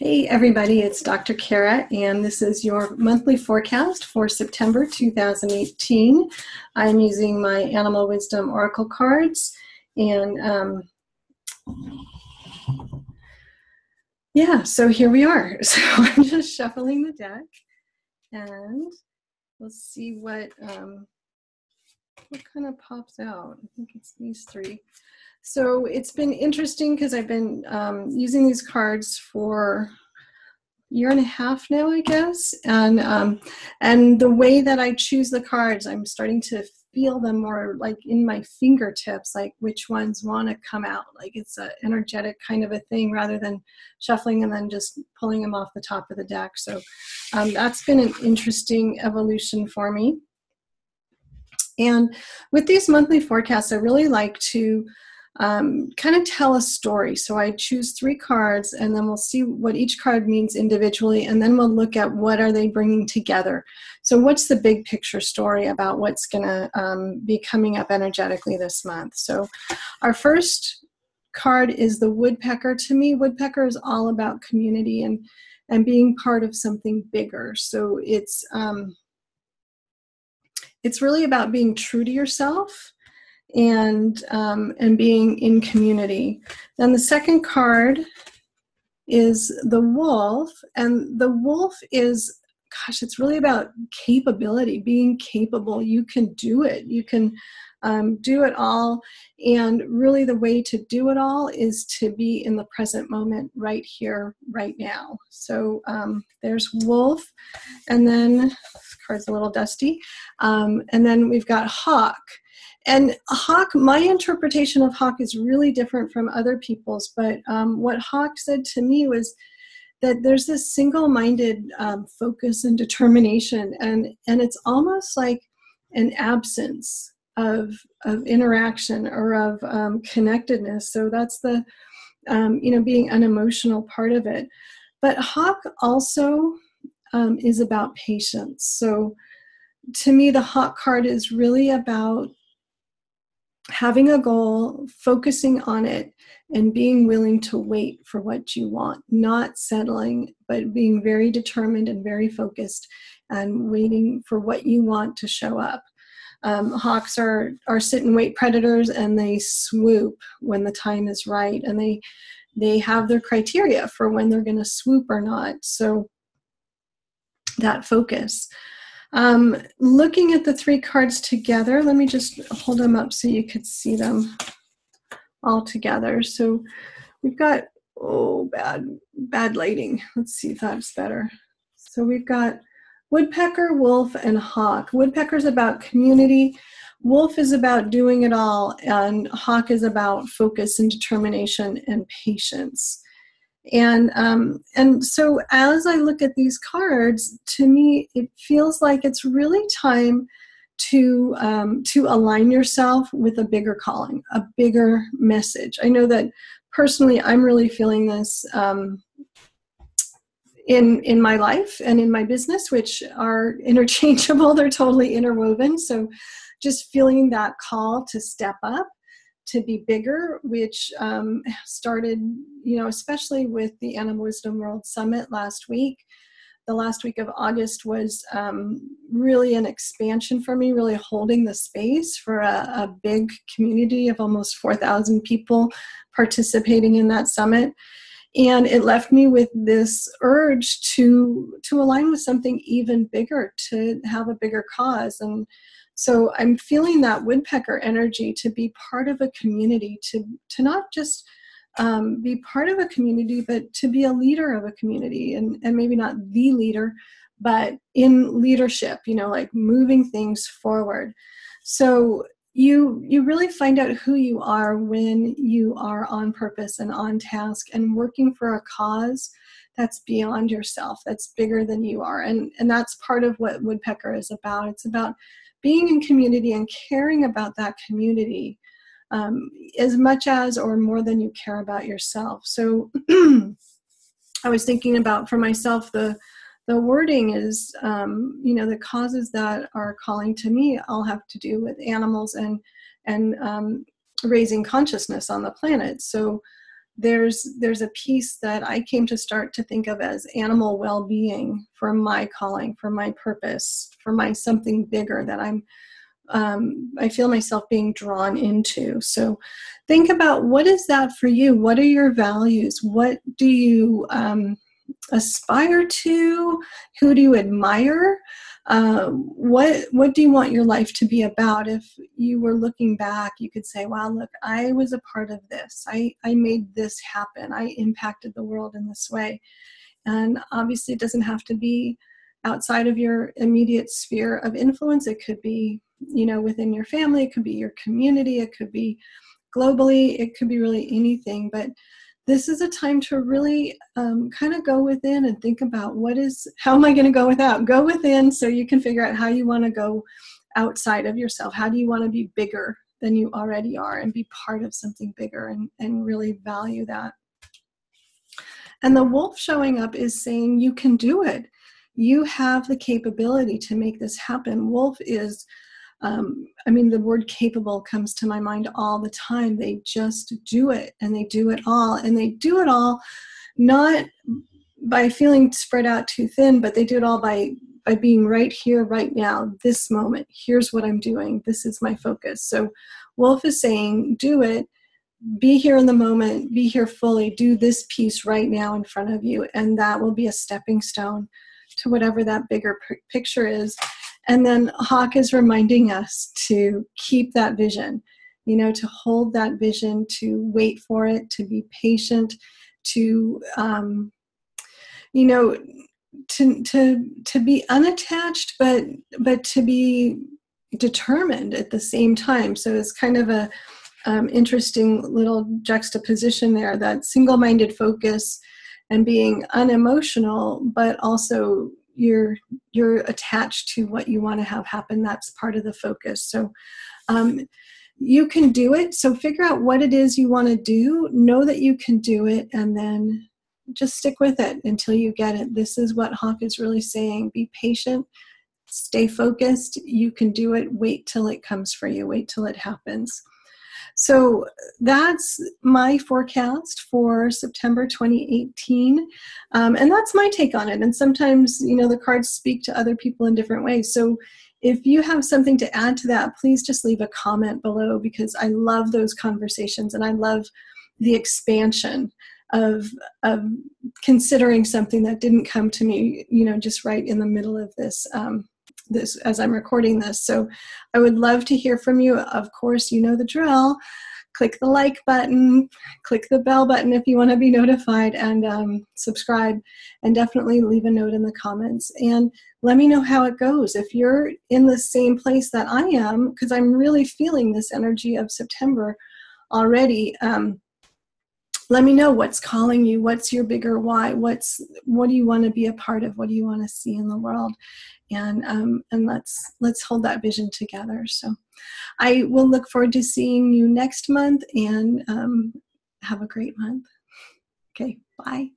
Hey everybody, it's Dr. Cara, and this is your monthly forecast for September 2018. I'm using my Animal Wisdom Oracle Cards, and yeah, so here we are. So I'm just shuffling the deck, and we'll see what kind of pops out. I think it's these three. So it's been interesting because I've been using these cards for a year and a half now, I guess. And the way that I choose the cards, I'm starting to feel them more like in my fingertips, like which ones want to come out. Like it's an energetic kind of a thing rather than shuffling and then just pulling them off the top of the deck. So that's been an interesting evolution for me. And with these monthly forecasts, I really like to kind of tell a story. So I choose three cards, and then we'll see what each card means individually, and then we'll look at what are they bringing together. So what's the big picture story about what's going to be coming up energetically this month? So our first card is the woodpecker. To me, woodpecker is all about community and being part of something bigger. So it's really about being true to yourself and being in community. Then the second card is the wolf, and the wolf is, gosh, it's really about capability, being capable. You can do it. You can do it all, and really the way to do it all is to be in the present moment, right here, right now. So there's wolf, and then this card's a little dusty, and then we've got hawk. And hawk, my interpretation of hawk is really different from other people's, but what hawk said to me was that there's this single-minded focus and determination, and it's almost like an absence of interaction or of connectedness. So that's the, you know, being an emotional part of it. But hawk also is about patience. So to me, the hawk card is really about having a goal, focusing on it, and being willing to wait for what you want, not settling, but being very determined and very focused and waiting for what you want to show up. Hawks are sit and wait predators, and they swoop when the time is right, and they have their criteria for when they're going to swoop or not. So that focus. Looking at the three cards together, let me just hold them up so you could see them all together. So we've got, oh, bad lighting. Let's see if that's better. So we've got woodpecker, wolf, and hawk. Woodpecker's about community. Wolf is about doing it all, and hawk is about focus and determination and patience. And so as I look at these cards, to me, it feels like it's really time to align yourself with a bigger calling, a bigger message. I know that personally, I'm really feeling this in my life and in my business, which are interchangeable. They're totally interwoven. So just feeling that call to step up, to be bigger, which started, you know, especially with the Animal Wisdom World Summit last week. The last week of August was really an expansion for me, really holding the space for a big community of almost 4,000 people participating in that summit. And it left me with this urge to align with something even bigger, to have a bigger cause. And so I'm feeling that woodpecker energy, to be part of a community, to not just be part of a community, but to be a leader of a community, and maybe not the leader, but in leadership, you know, like moving things forward. So you really find out who you are when you are on purpose and on task and working for a cause that's beyond yourself, that's bigger than you are. And that's part of what woodpecker is about. It's about being in community and caring about that community as much as or more than you care about yourself. So I was thinking about, for myself, the wording is, you know, the causes that are calling to me all have to do with animals and raising consciousness on the planet. So there's a piece that I came to start to think of as animal well-being for my calling, for my purpose, for my something bigger that I'm, I feel myself being drawn into. So think about, what is that for you? What are your values? What do you aspire to? Who do you admire? What do you want your life to be about? If you were looking back, you could say, wow, look, I was a part of this. I made this happen. I impacted the world in this way. And obviously it doesn't have to be outside of your immediate sphere of influence. It could be, you know, within your family, it could be your community, it could be globally, it could be really anything. But this is a time to really kind of go within and think about how am I going to go without? Go within so you can figure out how you want to go outside of yourself. How do you want to be bigger than you already are and be part of something bigger and really value that? And the wolf showing up is saying you can do it. You have the capability to make this happen. Wolf is, I mean, the word capable comes to my mind all the time. They just do it, and they do it all, and they do it all not by feeling spread out too thin, but they do it all by being right here, right now, this moment. Here's what I'm doing. This is my focus. So Wolf is saying, do it, be here in the moment, be here fully, do this piece right now in front of you, and that will be a stepping stone to whatever that bigger picture is. And then Hawk is reminding us to keep that vision, you know, to hold that vision, to wait for it, to be patient, to, you know, to be unattached, but to be determined at the same time. So it's kind of a interesting little juxtaposition there, that single-minded focus and being unemotional, but also you're attached to what you want to have happen. That's part of the focus. So you can do it. So figure out what it is you want to do. Know that you can do it, and then just stick with it until you get it. This is what Hawk is really saying. Be patient. Stay focused. You can do it. Wait till it comes for you. Wait till it happens. So that's my forecast for September 2018, and that's my take on it. And sometimes, you know, the cards speak to other people in different ways. So if you have something to add to that, please just leave a comment below, because I love those conversations, and I love the expansion of considering something that didn't come to me, you know, just right in the middle of this this as I'm recording this. So I would love to hear from you. Of course, you know the drill. Click the like button, click the bell button if you want to be notified, and subscribe, and definitely leave a note in the comments and let me know how it goes. If you're in the same place that I am, because I'm really feeling this energy of September already, let me know what's calling you, what's your bigger why, what do you want to be a part of, what do you want to see in the world, and let's hold that vision together. So I will look forward to seeing you next month, and have a great month. Okay, bye.